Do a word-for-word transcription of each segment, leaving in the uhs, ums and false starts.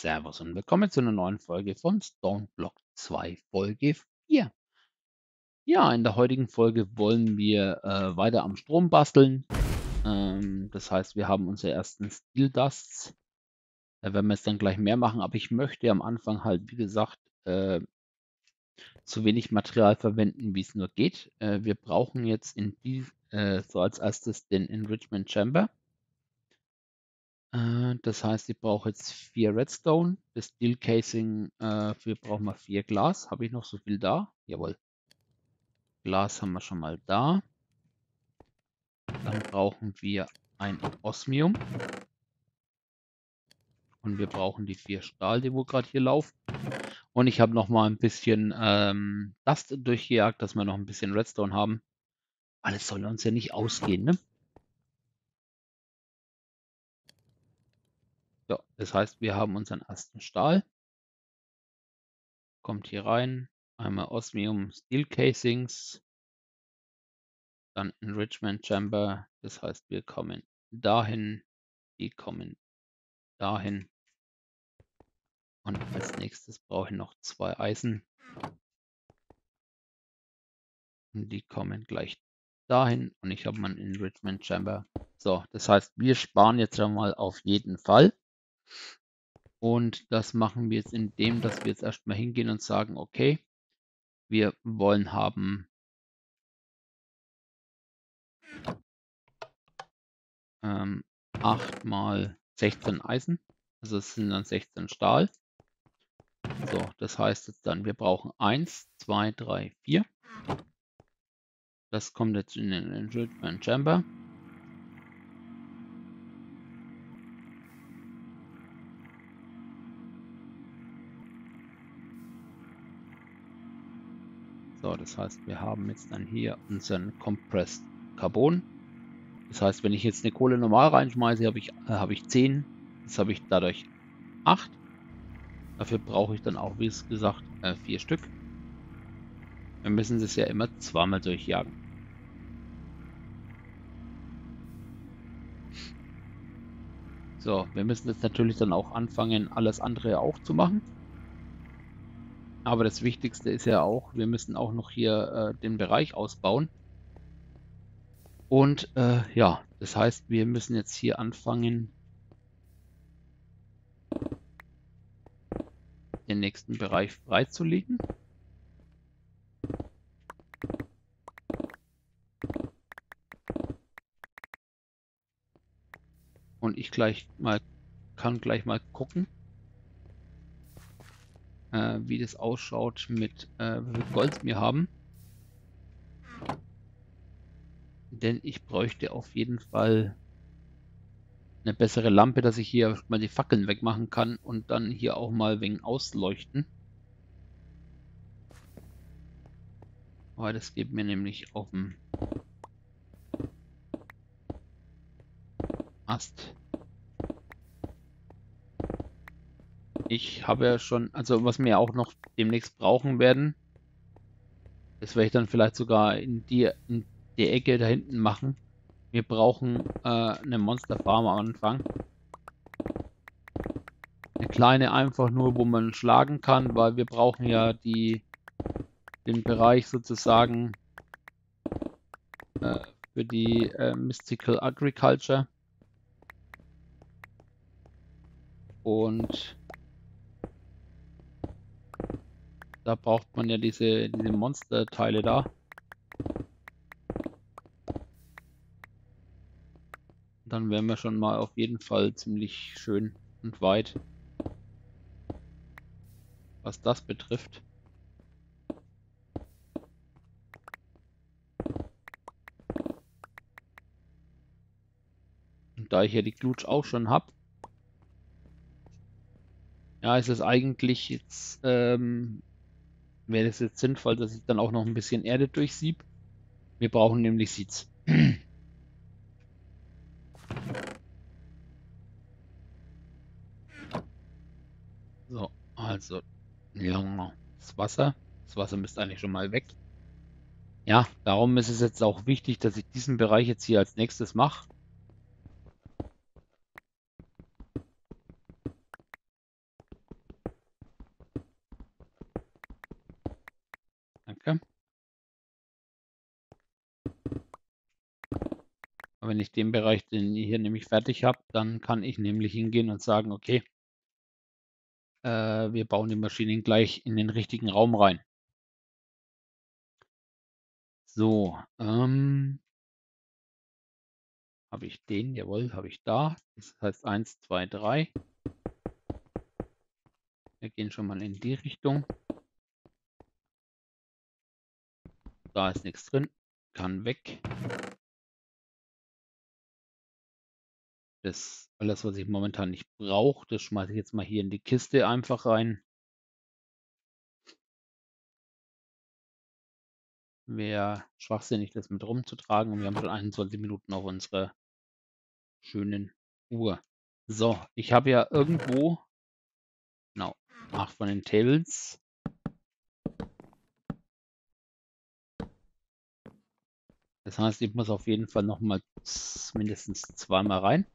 Servus und willkommen zu einer neuen Folge von Stone Block zwei, Folge vier. Ja, in der heutigen Folge wollen wir äh, weiter am Strom basteln. Ähm, das heißt, wir haben unsere ersten Steel Dusts. Da werden wir jetzt dann gleich mehr machen, aber ich möchte am Anfang halt, wie gesagt, äh, so wenig Material verwenden, wie es nur geht. Äh, wir brauchen jetzt in die, äh, so als erstes den Enrichment Chamber. Das heißt, ich brauche jetzt vier Redstone, das Steel Casing, äh, für brauchen wir vier Glas. Habe ich noch so viel da? Jawohl. Glas haben wir schon mal da. Dann brauchen wir ein Osmium. Und wir brauchen die vier Stahl, die wohl gerade hier laufen. Und ich habe noch mal ein bisschen ähm, Dust durchgejagt, dass wir noch ein bisschen Redstone haben. Alles soll uns ja nicht ausgehen, ne? So, das heißt, wir haben unseren ersten Stahl. Kommt hier rein. Einmal Osmium Steel Casings. Dann Enrichment Chamber. Das heißt, wir kommen dahin. Die kommen dahin. Und als nächstes brauche ich noch zwei Eisen. Und die kommen gleich dahin. Und ich habe meinen Enrichment Chamber. So, das heißt, wir sparen jetzt einmal auf jeden Fall. Und das machen wir jetzt, indem dass wir jetzt erstmal hingehen und sagen, okay, wir wollen haben ähm, acht mal sechzehn Eisen, also es sind dann sechzehn Stahl. So, das heißt jetzt dann, wir brauchen eins, zwei, drei, vier. Das kommt jetzt in den Enrichment Chamber. So, das heißt, wir haben jetzt dann hier unseren Compressed Carbon. Das heißt, wenn ich jetzt eine Kohle normal reinschmeiße, habe ich, äh, habe ich zehn. Jetzt habe ich dadurch acht. Dafür brauche ich dann auch, wie es gesagt, äh, vier Stück. Wir müssen das ja immer zweimal durchjagen. So, wir müssen jetzt natürlich dann auch anfangen, alles andere auch zu machen. Aber das Wichtigste ist ja auch, wir müssen auch noch hier äh, den Bereich ausbauen. Und äh, ja, das heißt, wir müssen jetzt hier anfangen, den nächsten Bereich freizulegen. Und ich gleich mal kann gleich mal gucken, wie das ausschaut mit äh, wie viel Gold wir haben. Denn ich bräuchte auf jeden Fall eine bessere Lampe, dass ich hier mal die Fackeln wegmachen kann und dann hier auch mal wegen ausleuchten. Weil das geht mir nämlich auf den Ast. Ich habe ja schon, also was wir auch noch demnächst brauchen werden, das werde ich dann vielleicht sogar in die, in die Ecke da hinten machen. Wir brauchen äh, eine Monsterfarm am Anfang. Eine kleine einfach nur, wo man schlagen kann, weil wir brauchen ja die, den Bereich sozusagen äh, für die äh, Mystical Agriculture. Und da braucht man ja diese, diese Monsterteile da. Dann wären wir schon mal auf jeden Fall ziemlich schön und weit, was das betrifft. Und da ich ja die Glutsch auch schon habe, ja, ist es eigentlich jetzt... Ähm, wäre es jetzt sinnvoll, dass ich dann auch noch ein bisschen Erde durchsieb. Wir brauchen nämlich Seeds. So, also ja, das Wasser. Das Wasser müsste eigentlich schon mal weg. Ja, darum ist es jetzt auch wichtig, dass ich diesen Bereich jetzt hier als nächstes mache. Danke. Aber wenn ich den Bereich, den ich hier nämlich fertig habe, dann kann ich nämlich hingehen und sagen, okay, äh, wir bauen die Maschinen gleich in den richtigen Raum rein. So, ähm, habe ich den, jawohl, habe ich da. Das heißt eins, zwei, drei. Wir gehen schon mal in die Richtung. Da ist nichts drin. Kann weg. Das alles, was ich momentan nicht brauche, das schmeiße ich jetzt mal hier in die Kiste einfach rein. Wäre schwachsinnig, das mit rumzutragen. Und wir haben schon einundzwanzig Minuten auf unserer schönen Uhr. So, ich habe ja irgendwo genau acht von den Tables. Das heißt, ich muss auf jeden Fall nochmal mindestens zweimal rein.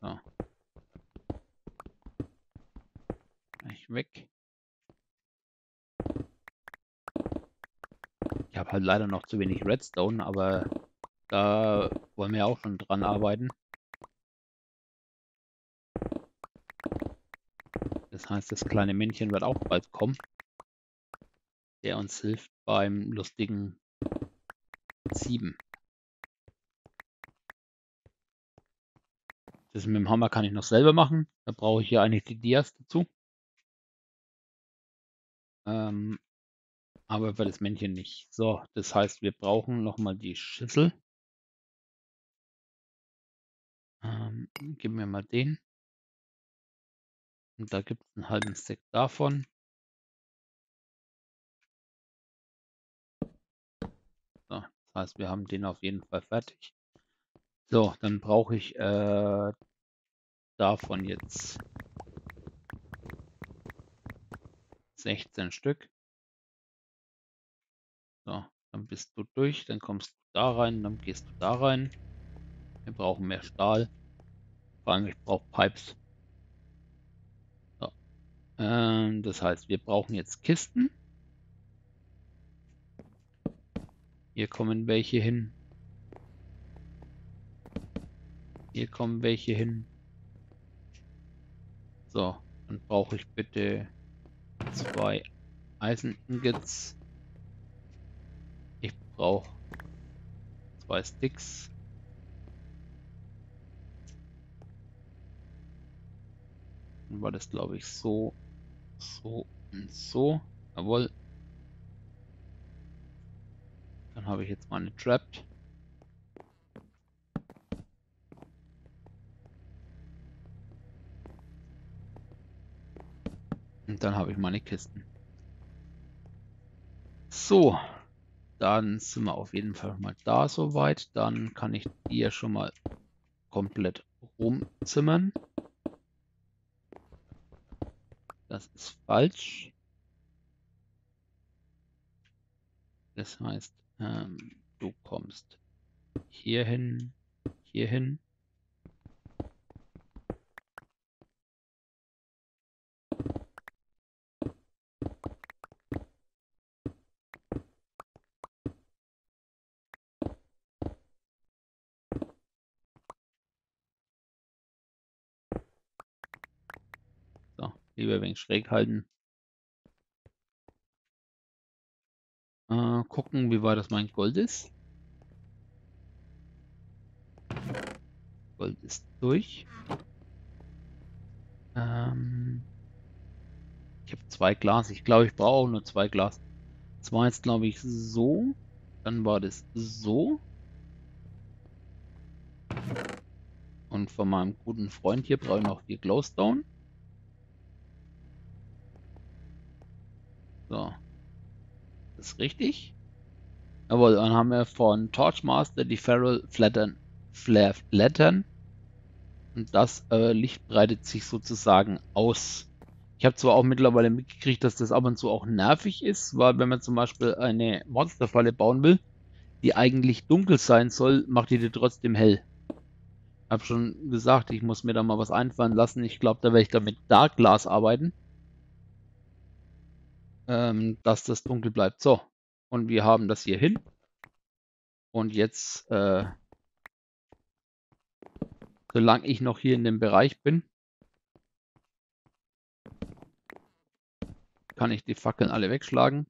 So. Ich weg. Ich habe halt leider noch zu wenig Redstone, aber da wollen wir auch schon dran arbeiten. Das heißt, das kleine Männchen wird auch bald kommen, der uns hilft beim lustigen Sieben. Das mit dem Hammer kann ich noch selber machen. Da brauche ich ja eigentlich die Dias dazu. Ähm, aber für das Männchen nicht. So, das heißt, wir brauchen nochmal die Schüssel. Ähm, gib mir mal den. Und da gibt es einen halben Stack davon. So, das heißt, wir haben den auf jeden Fall fertig. So, dann brauche ich äh, davon jetzt sechzehn Stück. So, dann bist du durch, dann kommst du da rein, dann gehst du da rein. Wir brauchen mehr Stahl. Vor allem, ich brauche Pipes. So. Ähm, das heißt, wir brauchen jetzt Kisten. Hier kommen welche hin. Hier kommen welche hin. So, dann brauche ich bitte zwei Eisen-Ingots. Ich brauche zwei Sticks. War das, glaube ich, so, so und so. Jawohl. Dann habe ich jetzt meine Trap. Und dann habe ich meine Kisten. So. Dann sind wir auf jeden Fall mal da soweit. Dann kann ich die ja schon mal komplett rumzimmern. Das ist falsch. Das heißt, ähm, du kommst hierhin, hierhin. Lieber ein wenig schräg halten. Äh, gucken, wie weit das mein Gold ist. Gold ist durch. Ähm, ich habe zwei Glas. Ich glaube, ich brauche auch nur zwei Glas. Das war jetzt, glaube ich, so. Dann war das so. Und von meinem guten Freund hier brauche ich noch die Glowstone. So, das ist richtig. Jawohl, dann haben wir von Torchmaster die Feral Flattern, Flare Flattern. Und das äh, Licht breitet sich sozusagen aus. Ich habe zwar auch mittlerweile mitgekriegt, dass das ab und zu auch nervig ist, weil wenn man zum Beispiel eine Monsterfalle bauen will, die eigentlich dunkel sein soll, macht die dir trotzdem hell. Hab schon gesagt, ich muss mir da mal was einfallen lassen. Ich glaube, da werde ich dann mit Dark Glass arbeiten. Ähm, dass das dunkel bleibt. So. Und wir haben das hier hin. Und jetzt, äh, solange ich noch hier in dem Bereich bin, kann ich die Fackeln alle wegschlagen.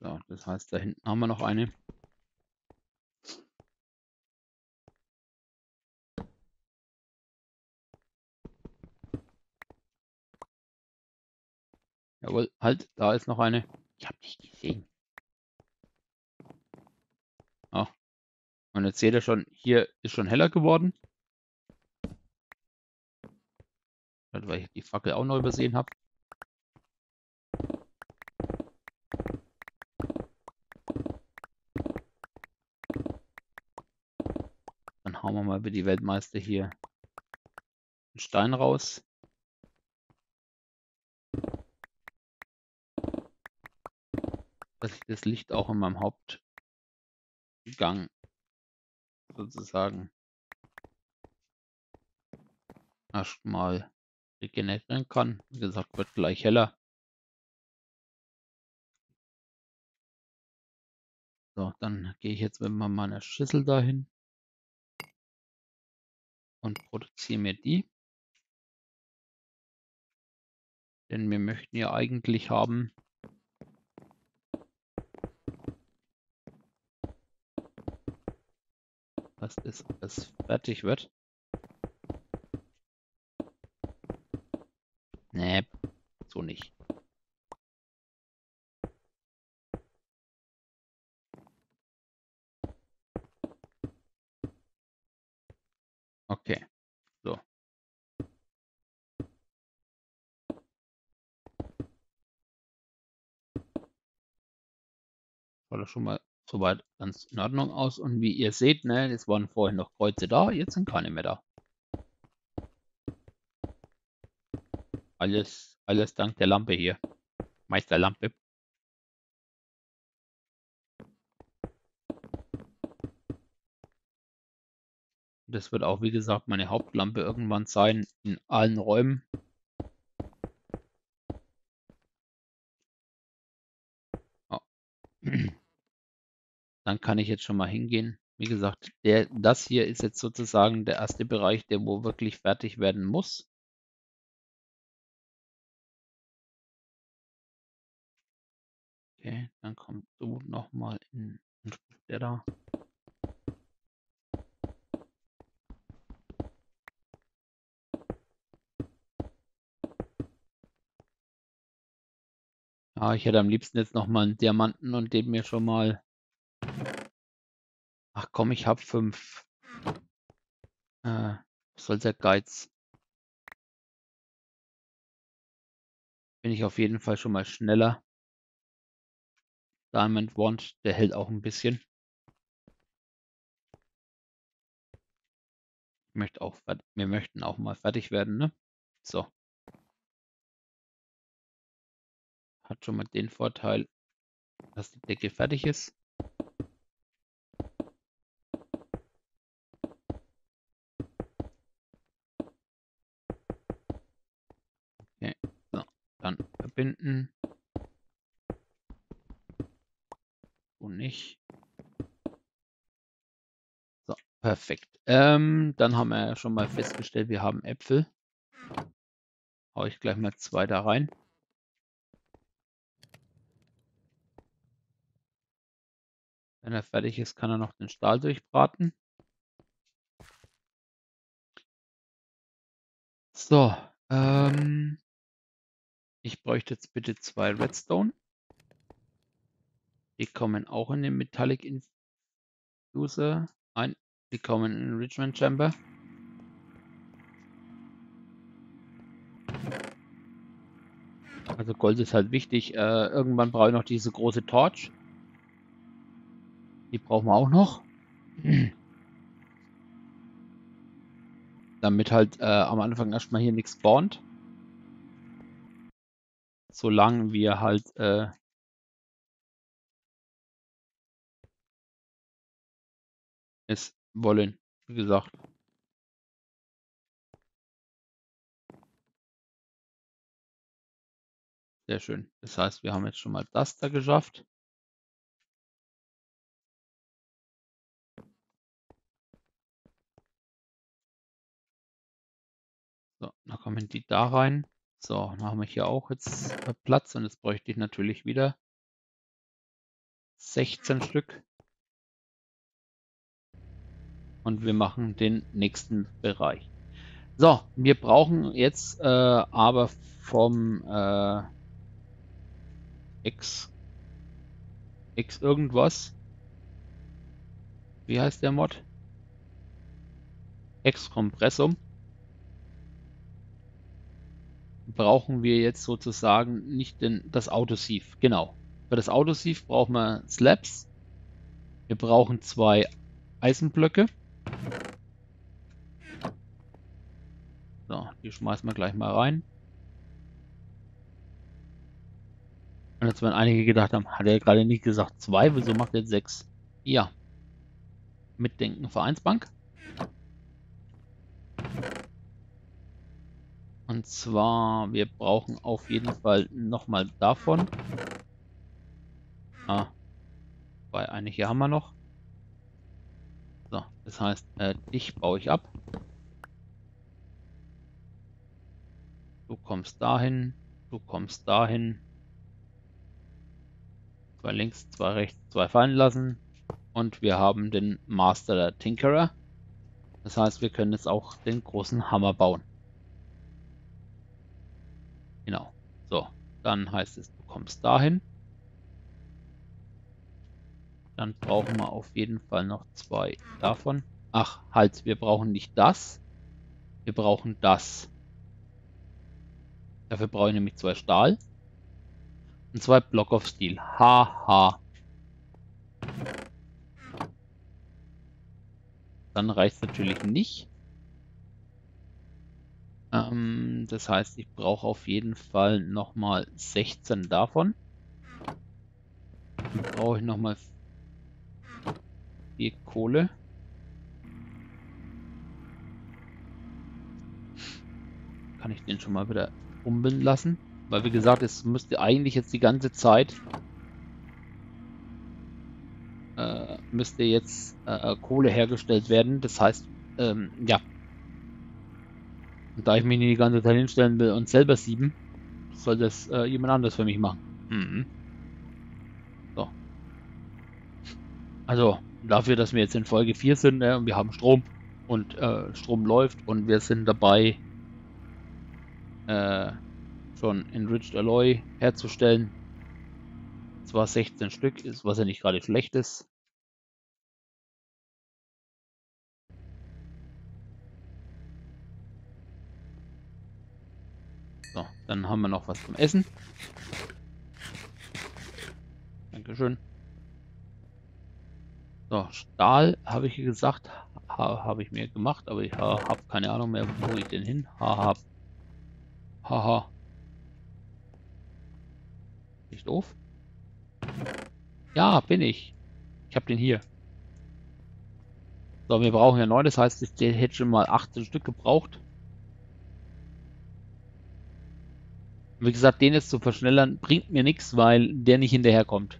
So, das heißt, da hinten haben wir noch eine. Jawohl, halt, da ist noch eine. Ich hab dich gesehen. Oh. Und jetzt seht ihr schon, hier ist schon heller geworden. Weil ich die Fackel auch noch übersehen habe. Dann hauen wir mal über die Weltmeister hier einen Stein raus. Dass ich das Licht auch in meinem Hauptgang sozusagen erstmal regenerieren kann. Wie gesagt, wird gleich heller. So, dann gehe ich jetzt mit meiner Schüssel dahin und produziere mir die. Denn wir möchten ja eigentlich haben, dass das alles fertig wird. Nee, so nicht. Okay, so. War das schon mal soweit ganz in Ordnung aus. Und wie ihr seht, ne, es waren vorhin noch Kreuze da, jetzt sind keine mehr da. Alles, alles dank der Lampe hier. Meisterlampe. Das wird auch, wie gesagt, meine Hauptlampe irgendwann sein, in allen Räumen. Oh. Dann kann ich jetzt schon mal hingehen. Wie gesagt, der, das hier ist jetzt sozusagen der erste Bereich, der wo wirklich fertig werden muss. Okay, dann kommt so nochmal in, in der da. Ja, ich hätte am liebsten jetzt nochmal einen Diamanten und den mir schon mal. Ach komm, ich hab fünf. Äh, was soll der Geiz? Bin ich auf jeden Fall schon mal schneller. Diamond Wand, der hält auch ein bisschen. Ich möchte auch, wir möchten auch mal fertig werden, ne? So. Hat schon mal den Vorteil, dass die Decke fertig ist. Okay, so, dann verbinden. Und nicht. So, perfekt. Ähm, dann haben wir ja schon mal festgestellt, wir haben Äpfel. Hau ich gleich mal zwei da rein. Wenn er fertig ist, kann er noch den Stahl durchbraten. So, ähm, ich bräuchte jetzt bitte zwei Redstone. Die kommen auch in den Metallic Infuser ein. Die kommen in den Enrichment Chamber. Also Gold ist halt wichtig. Äh, irgendwann brauche ich noch diese große Torch. Die brauchen wir auch noch. Damit halt äh, am Anfang erstmal hier nichts spawnt. solange wir halt äh, es wollen, wie gesagt. Sehr schön. Das heißt, wir haben jetzt schon mal das da geschafft. So, dann kommen die da rein. So, dann haben wir hier auch jetzt Platz und jetzt bräuchte ich natürlich wieder sechzehn Stück. Und wir machen den nächsten Bereich. So, wir brauchen jetzt äh, aber vom äh, X, X irgendwas. Wie heißt der Mod? X Kompressum. Brauchen wir jetzt sozusagen nicht den, das Auto-Sief. Genau. Für das Auto-Sief brauchen wir Slabs. Wir brauchen zwei Eisenblöcke. So, die schmeißen wir gleich mal rein. Und jetzt werden einige gedacht haben, hat er gerade nicht gesagt zwei, wieso macht er jetzt sechs? Ja. Mitdenken, Vereinsbank. Und zwar, wir brauchen auf jeden Fall nochmal davon. Ah, bei einige haben wir noch. So, das heißt, äh, dich baue ich ab. Du kommst dahin, du kommst dahin. Zwei links, zwei rechts, zwei fallen lassen. Und wir haben den Master der Tinkerer. Das heißt, wir können jetzt auch den großen Hammer bauen. Genau. So, dann heißt es, du kommst dahin. Dann brauchen wir auf jeden Fall noch zwei davon. Ach, halt, wir brauchen nicht das. Wir brauchen das. Dafür brauche ich nämlich zwei Stahl. Und zwei Block of Steel. Haha. Dann reicht es natürlich nicht. Ähm, das heißt, ich brauche auf jeden Fall nochmal sechzehn davon. Dann brauche ich nochmal vier Kohle. Kann ich den schon mal wieder rumbeln lassen? Weil, wie gesagt, es müsste eigentlich jetzt die ganze Zeit äh, müsste jetzt äh, Kohle hergestellt werden. Das heißt, ähm, ja. Und da ich mich nicht die ganze Zeit hinstellen will und selber sieben, soll das äh, jemand anders für mich machen. Mhm. So. Also, dafür, dass wir jetzt in Folge vier sind, ne, und wir haben Strom und äh, Strom läuft und wir sind dabei, äh, schon Enriched Alloy herzustellen. Zwar sechzehn Stück ist, was ja nicht gerade schlecht ist. So, dann haben wir noch was zum Essen. Dankeschön. So, Stahl habe ich gesagt, ha, habe ich mir gemacht, aber ich ha, habe keine Ahnung mehr, wo ich den hin. Haha. Haha. Ha. Nicht doof? Ja, bin ich. Ich habe den hier. So, wir brauchen ja neun, das heißt, ich hätte schon mal achtzehn Stück gebraucht. Wie gesagt, den jetzt zu verschnellern, bringt mir nichts, weil der nicht hinterherkommt.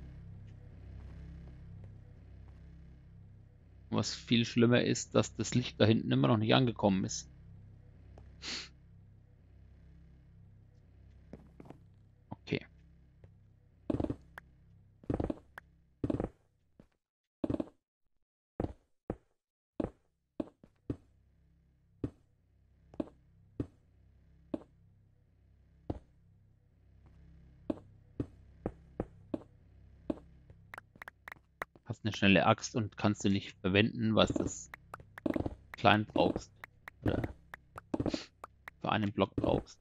Was viel schlimmer ist, dass das Licht da hinten immer noch nicht angekommen ist. Eine schnelle Axt und kannst du nicht verwenden, was das klein brauchst oder für einen Block brauchst.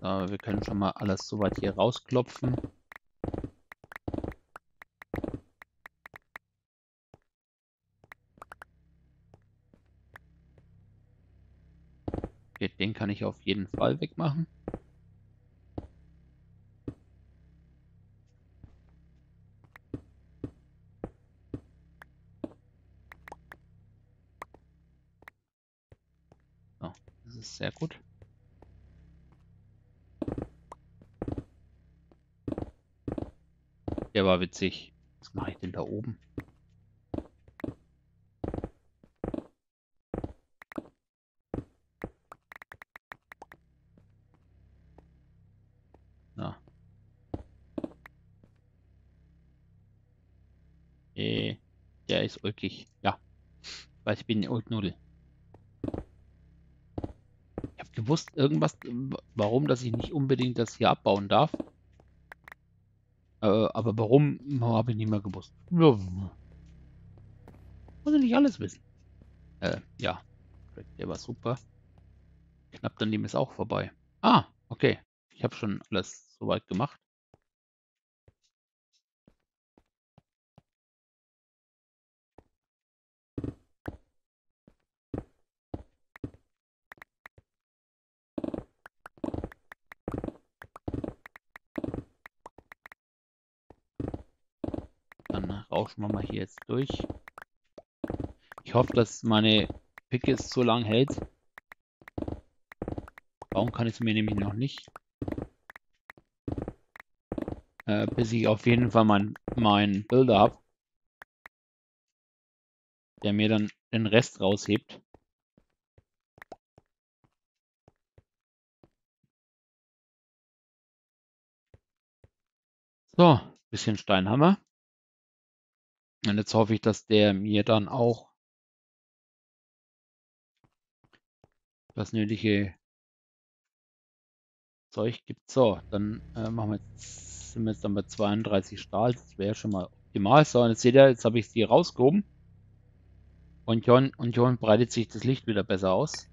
So, wir können schon mal alles soweit hier rausklopfen. Okay, den kann ich auf jeden Fall wegmachen. So, das ist sehr gut. Der war witzig. Was mache ich denn da oben? Na. Äh, der ist ulkig. Ja. Weil ich bin Old-Nudel. Ich habe gewusst, irgendwas, warum, dass ich nicht unbedingt das hier abbauen darf. Aber warum, habe ich nicht mehr gewusst. Muss ich nicht alles wissen. Äh, ja. Der war super. Knapp daneben ist auch vorbei. Ah, okay. Ich habe schon alles soweit gemacht. Rauschen wir mal hier jetzt durch. Ich hoffe, dass meine Picke es so lange hält. Bauen kann ich es mir nämlich noch nicht. Äh, bis ich auf jeden Fall meinen mein Builder habe, der mir dann den Rest raushebt. So, bisschen Steinhammer. Und jetzt hoffe ich, dass der mir dann auch das nötige Zeug gibt. So, dann äh, machen wir jetzt, sind wir jetzt dann bei zweiunddreißig Stahl. Das wäre schon mal optimal. So, und jetzt seht ihr, jetzt habe ich sie rausgehoben. Und schon, und schon breitet sich das Licht wieder besser aus.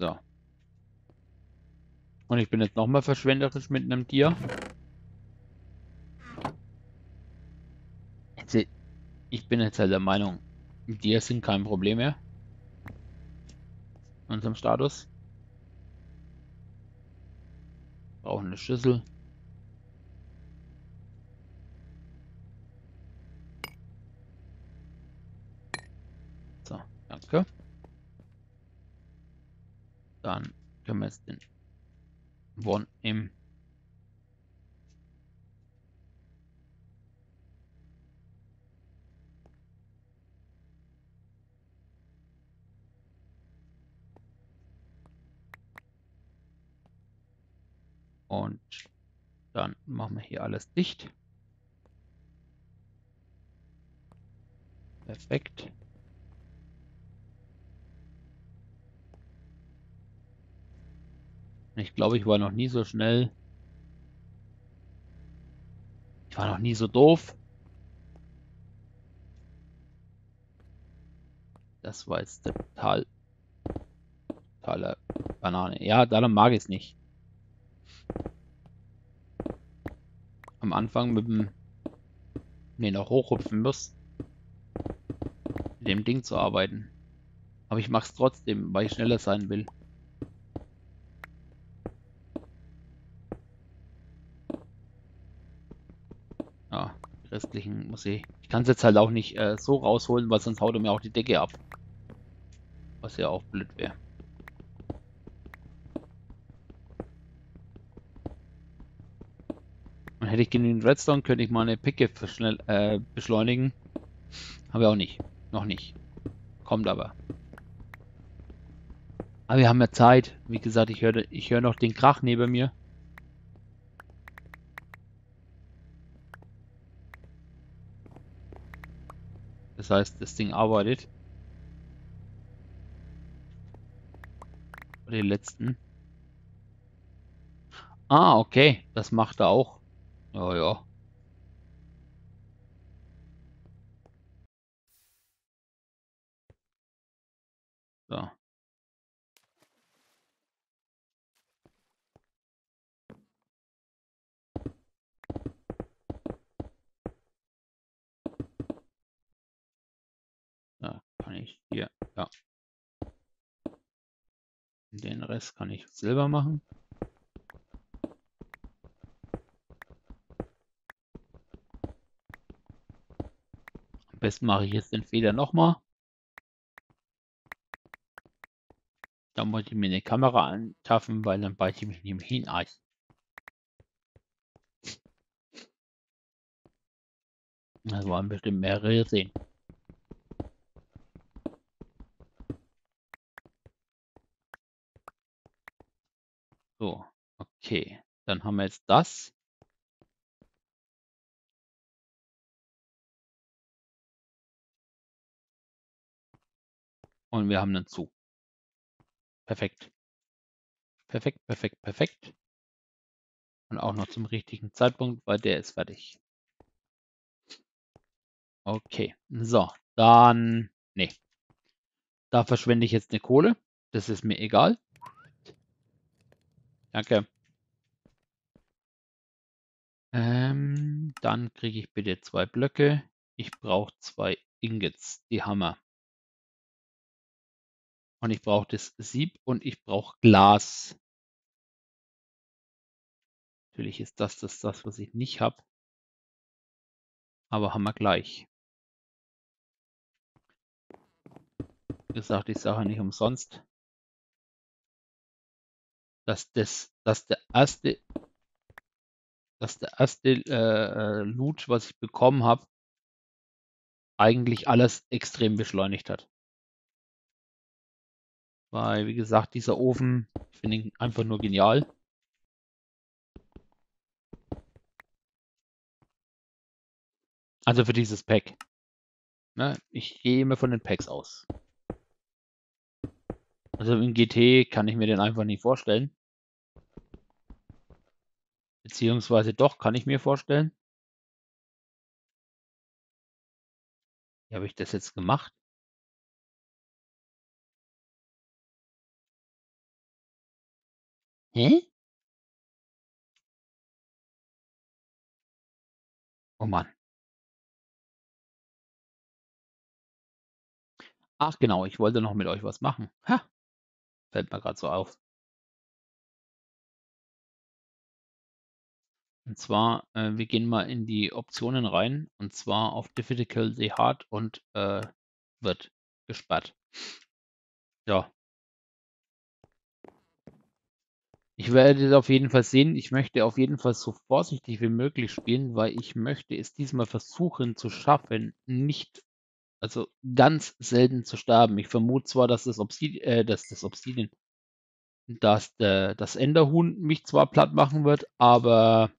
So. Und ich bin jetzt nochmal verschwenderisch mit einem Tier. Ich bin jetzt halt der Meinung, Tiere sind kein Problem mehr. In unserem Status. Brauchen eine Schüssel. So, danke. Dann können wir jetzt den One im und dann machen wir hier alles dicht. Perfekt. Ich glaube, ich war noch nie so schnell. Ich war noch nie so doof. Das war jetzt total, totaler Banane. Ja, darum mag ich es nicht. Am Anfang mit dem, nee, noch hochhupfen muss, mit dem Ding zu arbeiten. Aber ich mache es trotzdem, weil ich schneller sein will. Restlichen muss ich. Ich kann es jetzt halt auch nicht äh, so rausholen, weil sonst haut er mir auch die Decke ab. Was ja auch blöd wäre. Und hätte ich genügend Redstone, könnte ich meine Picke schnell äh, beschleunigen. Habe ich auch nicht. Noch nicht. Kommt aber. Aber wir haben ja Zeit. Wie gesagt, ich höre ich hör noch den Krach neben mir. Das heißt, das Ding arbeitet. Die letzten. Ah, okay. Das macht er auch. Ja, ja. So. ich hier, ja. Den Rest kann ich selber machen. Am besten mache ich jetzt den Feder nochmal. Dann wollte ich mir eine Kamera antaffen, weil dann beiße ich mich nämlich in den Arsch. Das waren bestimmt mehrere sehen. So, okay. Dann haben wir jetzt das. Und wir haben dann zu. Perfekt. Perfekt, perfekt, perfekt. Und auch noch zum richtigen Zeitpunkt, weil der ist fertig. Okay, so, dann, nee, da verschwende ich jetzt eine Kohle, das ist mir egal. Danke. Ähm, dann kriege ich bitte zwei Blöcke, ich brauche zwei Ingots, die Hammer. Und ich brauche das Sieb und ich brauche Glas. Natürlich ist das das, das was ich nicht habe, aber haben wir gleich. Gesagt, ich sage nicht umsonst, dass das, dass der erste, dass der erste äh, Loot, was ich bekommen habe, eigentlich alles extrem beschleunigt hat. Weil, wie gesagt, dieser Ofen, ich finde ihn einfach nur genial. Also für dieses Pack. Ne? Ich gehe immer von den Packs aus. Also im G T kann ich mir den einfach nicht vorstellen. Beziehungsweise doch, kann ich mir vorstellen. Wie habe ich das jetzt gemacht? Hä? Oh Mann. Ach genau, ich wollte noch mit euch was machen. Ha! Fällt mir gerade so auf. Und zwar, äh, wir gehen mal in die Optionen rein. Und zwar auf Difficulty Hard und äh, wird gesperrt. Ja. Ich werde es auf jeden Fall sehen. Ich möchte auf jeden Fall so vorsichtig wie möglich spielen, weil ich möchte es diesmal versuchen zu schaffen, nicht... Also ganz selten zu sterben. Ich vermute zwar, dass das Obsidian, äh, dass das Obsidian, dass der, das Enderhuhn mich zwar platt machen wird, aber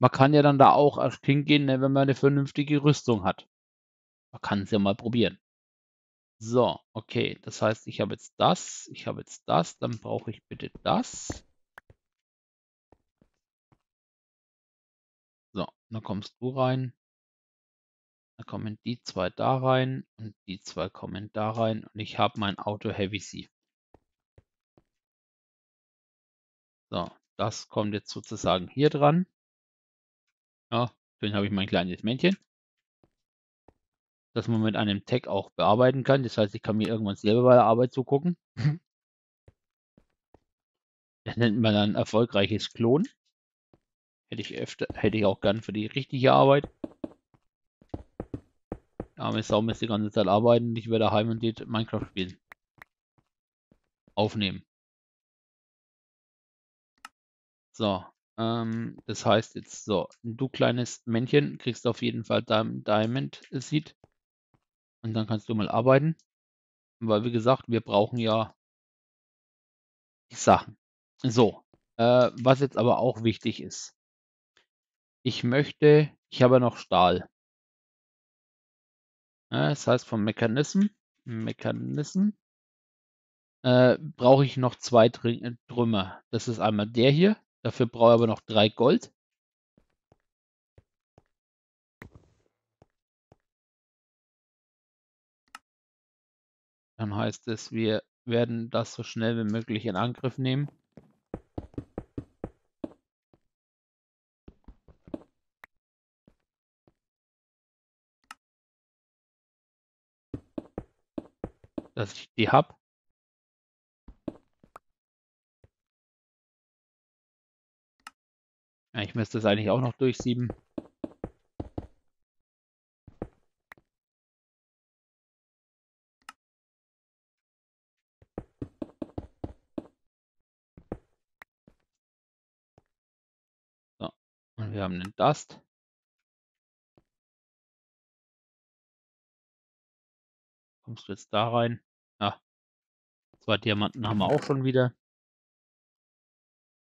man kann ja dann da auch erst hingehen, wenn man eine vernünftige Rüstung hat. Man kann es ja mal probieren. So, okay. Das heißt, ich habe jetzt das, ich habe jetzt das, dann brauche ich bitte das. So, dann kommst du rein. Da kommen die zwei da rein und die zwei kommen da rein und ich habe mein Auto Heavy Sief. So, das kommt jetzt sozusagen hier dran. Ja, dann habe ich mein kleines Männchen, das man mit einem Tag auch bearbeiten kann. Das heißt, ich kann mir irgendwann selber bei der Arbeit zugucken. Das nennt man dann erfolgreiches Klonen. Hätte ich öfter, hätte ich auch gern für die richtige Arbeit. Arme Sau müsste die ganze Zeit arbeiten, ich werde daheim und geht Minecraft spielen. Aufnehmen. So, ähm, das heißt jetzt so, du kleines Männchen kriegst auf jeden Fall Diamond Seed und dann kannst du mal arbeiten, weil wie gesagt, wir brauchen ja die Sachen. So, äh, was jetzt aber auch wichtig ist. Ich möchte, ich habe noch Stahl. Das heißt, vom Mechanismus äh, brauche ich noch zwei Trümmer. Das ist einmal der hier. Dafür brauche ich aber noch drei Gold. Dann heißt es, wir werden das so schnell wie möglich in Angriff nehmen. dass ich die habe. Ja, ich müsste es eigentlich auch noch durchsieben. So, und wir haben den Dust. Kommst du jetzt da rein? Ja. Zwei Diamanten haben wir auch schon wieder.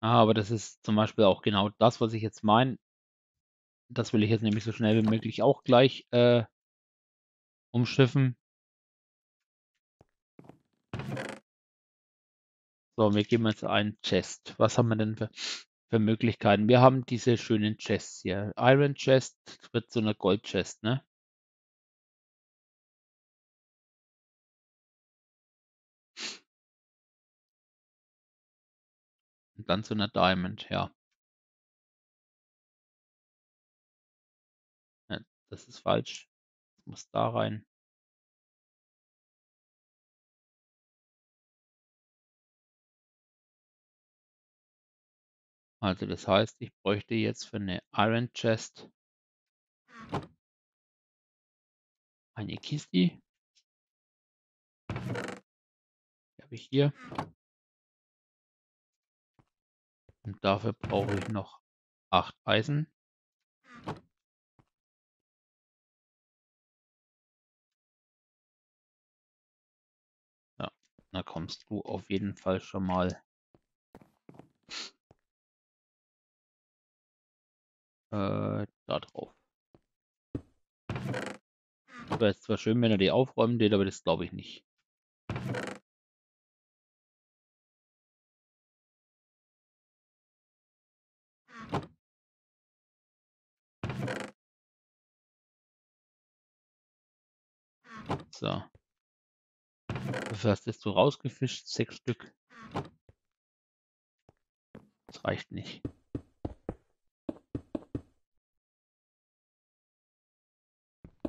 Ah, aber das ist zum Beispiel auch genau das, was ich jetzt meine. Das will ich jetzt nämlich so schnell wie möglich auch gleich äh, umschiffen. So, wir geben jetzt einen Chest. Was haben wir denn für, für Möglichkeiten? Wir haben diese schönen Chests hier. Iron Chest wird zu einer Gold Chest, ne? Und dann zu einer Diamond, ja. Ja, das ist falsch. Das muss da rein. Also das heißt, ich bräuchte jetzt für eine Iron Chest eine Kiste. Die habe ich hier. Und dafür brauche ich noch acht Eisen. Ja, da kommst du auf jeden Fall schon mal äh, da drauf. Wäre es zwar schön, wenn er die aufräumen würde, aber das glaube ich nicht. So. Dafür hast du rausgefischt, sechs Stück. Das reicht nicht.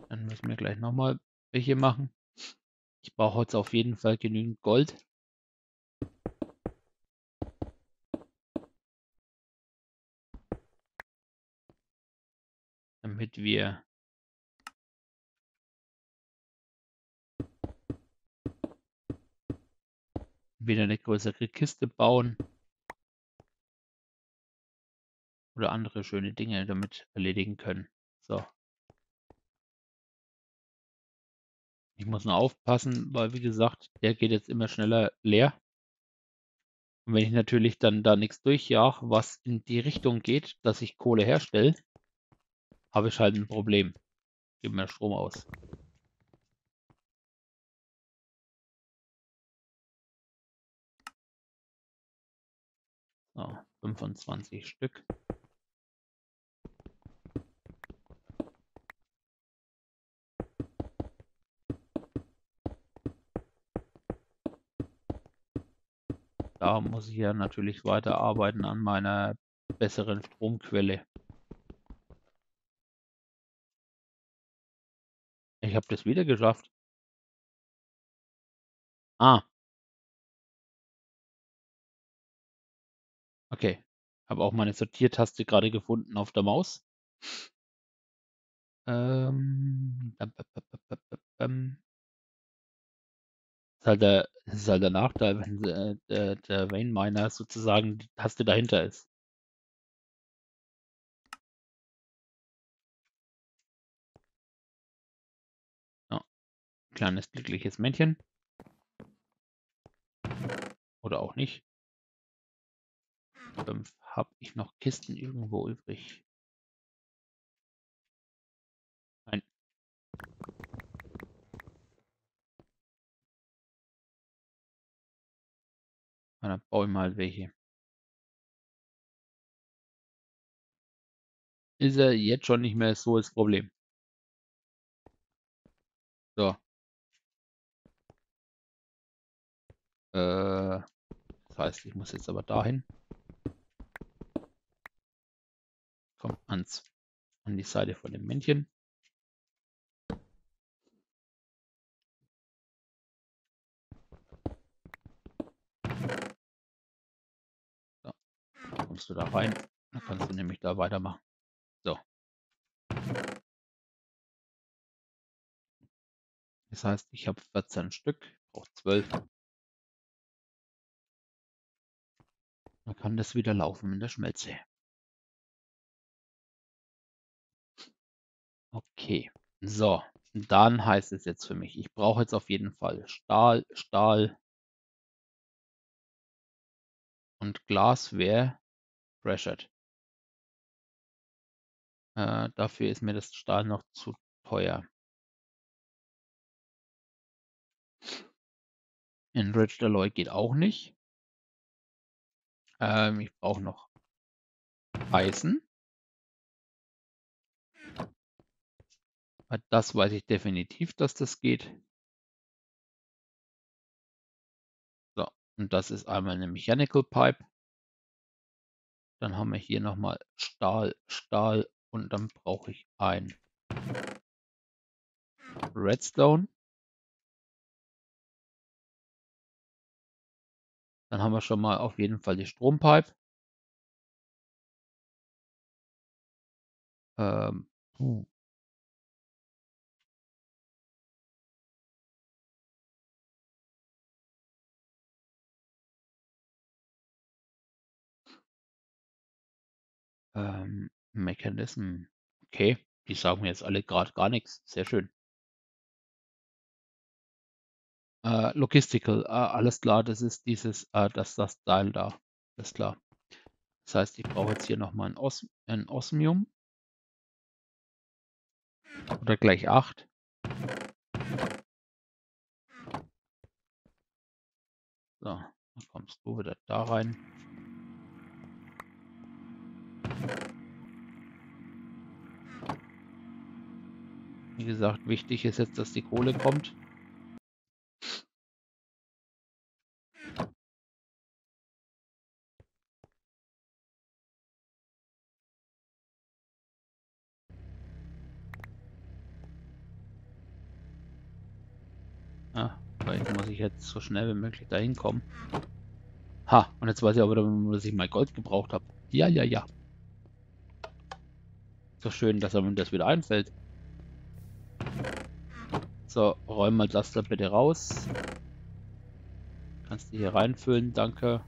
Dann müssen wir gleich nochmal welche machen. Ich brauche heute auf jeden Fall genügend Gold. Damit wir wieder eine größere Kiste bauen oder andere schöne Dinge damit erledigen können. So. Ich muss nur aufpassen, weil wie gesagt, der geht jetzt immer schneller leer. Und wenn ich natürlich dann da nichts durchjage, was in die Richtung geht, dass ich Kohle herstelle, habe ich halt ein Problem. Geben wir Strom aus. So, fünfundzwanzig Stück. Da muss ich ja natürlich weiterarbeiten an meiner besseren Stromquelle. Ich habe das wieder geschafft. Ah. Okay, habe auch meine Sortiertaste gerade gefunden auf der Maus. Ähm, bam, bam, bam, bam, bam. Das ist halt der, das ist halt der Nachteil, wenn der, der, der Vein Miner sozusagen die Taste dahinter ist. So. Kleines glückliches Männchen. Oder auch nicht. fünf habe ich noch Kisten irgendwo übrig. Nein. Na, dann baue ich mal welche. Ist er jetzt schon nicht mehr so das Problem. So. Äh, das heißt, ich muss jetzt aber dahin. Kommt ans, an die Seite von dem Männchen. kommst du da rein. Dann kannst du nämlich da weitermachen. So. Das heißt, ich habe vierzehn Stück, brauche zwölf. Dann kann das wieder laufen in der Schmelze. Okay, so. Dann heißt es jetzt für mich, ich brauche jetzt auf jeden Fall Stahl, Stahl und Glas wäre pressured. Äh, dafür ist mir das Stahl noch zu teuer. Enriched Alloy geht auch nicht. Ähm, ich brauche noch Eisen. Das weiß ich definitiv, dass das geht. So, und das ist einmal eine Mechanical Pipe. Dann haben wir hier nochmal Stahl, Stahl und dann brauche ich ein Redstone. Dann haben wir schon mal auf jeden Fall die Strompipe. Ähm, puh. Ähm, Mechanismus. Okay, die sagen mir jetzt alle gerade gar nichts. Sehr schön. Äh, Logistical, äh, alles klar, das ist dieses, äh, das das Teil da. Alles klar. Das heißt, ich brauche jetzt hier nochmal ein, Os ein Osmium. Oder gleich acht. So, dann kommst du wieder da rein. Wie gesagt, wichtig ist jetzt, dass die Kohle kommt. Ah, vielleicht muss ich jetzt so schnell wie möglich dahin kommen. Ha, und jetzt weiß ich aber, dass ich mein Gold gebraucht habe. Ja, ja, ja. So schön, dass einem das wieder einfällt. So, räum mal das da bitte raus. Kannst du hier reinfüllen, danke.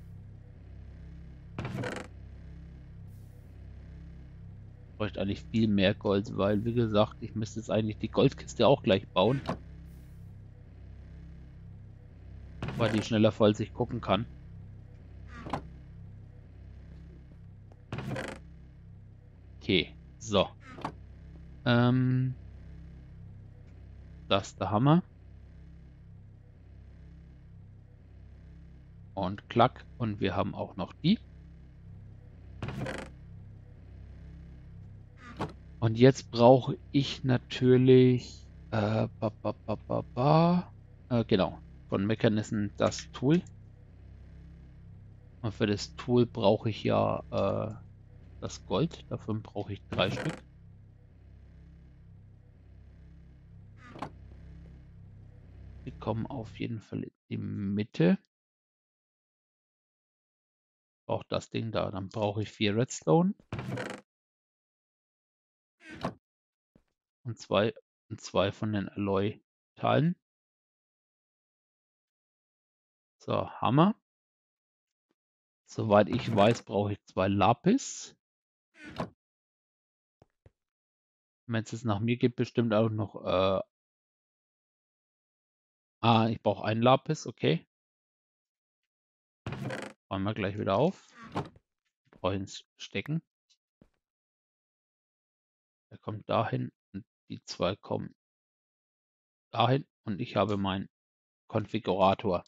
Ich bräuchte eigentlich viel mehr Gold, weil, wie gesagt, ich müsste jetzt eigentlich die Goldkiste auch gleich bauen. Weil die schneller voll sich gucken kann. Okay, so. Ähm... Das ist der Hammer. Und klack. Und wir haben auch noch die. Und jetzt brauche ich natürlich... Äh, ba, ba, ba, ba, ba. Äh, genau. Von Mechanismus das Tool. Und für das Tool brauche ich ja äh, das Gold. Davon brauche ich drei Stück. Wir kommen auf jeden Fall in die Mitte. Auch das Ding da. Dann brauche ich vier Redstone. Und zwei, und zwei von den Alloy-Teilen. So, Hammer. Soweit ich weiß, brauche ich zwei Lapis. Wenn es jetzt nach mir geht, bestimmt auch noch... Äh, Ah, ich brauche einen Lapis, okay. Räumen wir gleich wieder auf. Wir brauchen Stecken. Der kommt dahin und die zwei kommen dahin und ich habe meinen Konfigurator.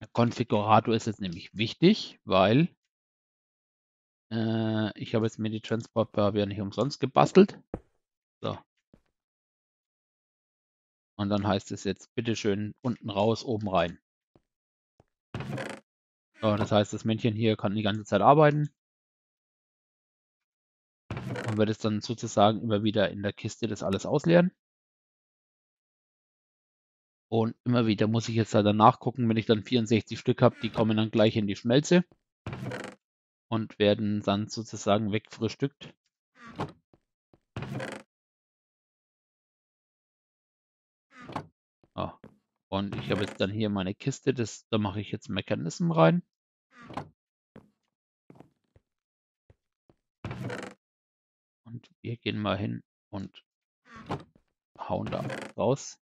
Der Konfigurator ist jetzt nämlich wichtig, weil äh, ich habe jetzt mir die Transportpipe ja nicht umsonst gebastelt. So. Und dann heißt es jetzt, bitteschön, unten raus, oben rein. So, das heißt, das Männchen hier kann die ganze Zeit arbeiten. Und wird es dann sozusagen immer wieder in der Kiste das alles ausleeren. Und immer wieder muss ich jetzt halt danach gucken, wenn ich dann vierundsechzig Stück habe, die kommen dann gleich in die Schmelze. und werden dann sozusagen wegfrühstückt. Oh. Und ich habe jetzt dann hier meine Kiste, das, da mache ich jetzt Mechanismus rein. Und wir gehen mal hin und hauen da raus.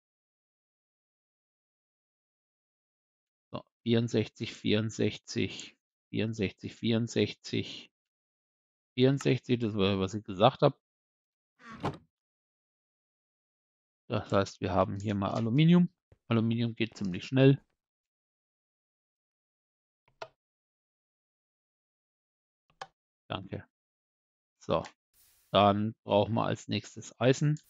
So, vierundsechzig, vierundsechzig, vierundsechzig, vierundsechzig, vierundsechzig, das war, was ich gesagt habe. Das heißt, wir haben hier mal Aluminium. Aluminium geht ziemlich schnell. Danke. So, dann brauchen wir als nächstes Eisen.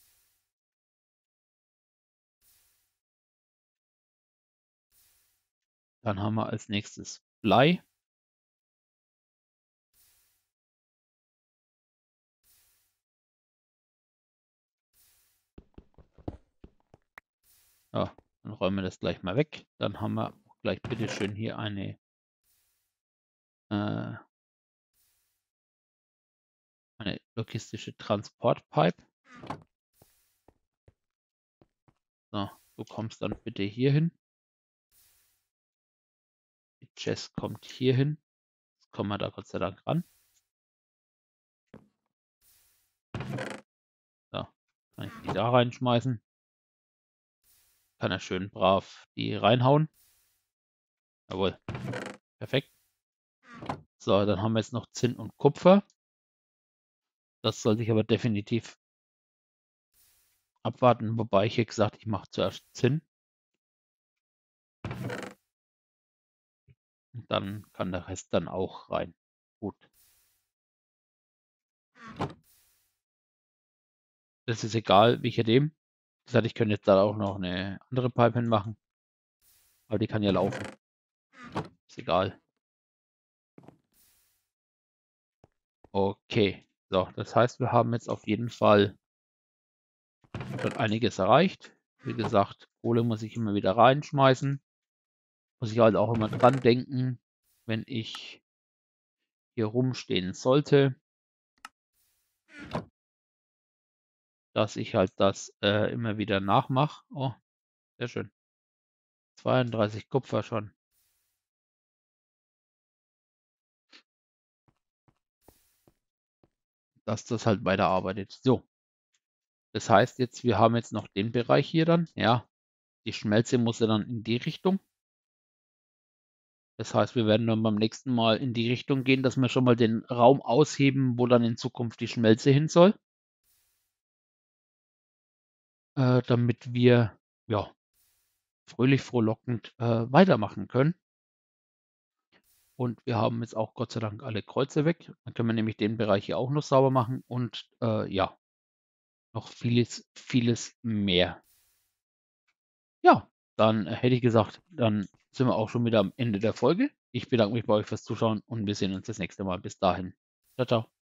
Dann haben wir als nächstes Blei. Ja, dann räumen wir das gleich mal weg. Dann haben wir auch gleich bitteschön hier eine, äh, eine logistische Transportpipe. So, du kommst dann bitte hier hin. Die Chest kommt hier hin. Jetzt kommen wir da Gott sei Dank ran. So, kann ich die da reinschmeißen. Kann er schön brav die reinhauen. Jawohl. Perfekt. So, dann haben wir jetzt noch Zinn und Kupfer. Das sollte ich aber definitiv abwarten, wobei ich hier gesagt, ich mache zuerst Zinn. Und dann kann der Rest dann auch rein. Gut. Das ist egal, wie ich hier dem. Das heißt, ich könnte jetzt da auch noch eine andere Pipe hinmachen. Aber die kann ja laufen. Ist egal. Okay. So, das heißt, wir haben jetzt auf jeden Fall schon einiges erreicht. Wie gesagt, Kohle muss ich immer wieder reinschmeißen. Muss ich halt auch immer dran denken, wenn ich hier rumstehen sollte, dass ich halt das äh, immer wieder nachmache. Oh, sehr schön. zweiunddreißig Kupfer schon. Dass das halt weiterarbeitet. So. Das heißt jetzt, wir haben jetzt noch den Bereich hier dann. Ja, die Schmelze muss ja dann in die Richtung. Das heißt, wir werden dann beim nächsten Mal in die Richtung gehen, dass wir schon mal den Raum ausheben, wo dann in Zukunft die Schmelze hin soll. Äh, damit wir, ja, fröhlich frohlockend äh, weitermachen können. Und wir haben jetzt auch Gott sei Dank alle Kreuze weg. Dann können wir nämlich den Bereich hier auch noch sauber machen und äh, ja, noch vieles, vieles mehr. Ja, dann hätte ich gesagt, dann sind wir auch schon wieder am Ende der Folge. Ich bedanke mich bei euch fürs Zuschauen und wir sehen uns das nächste Mal. Bis dahin. Ciao, ciao.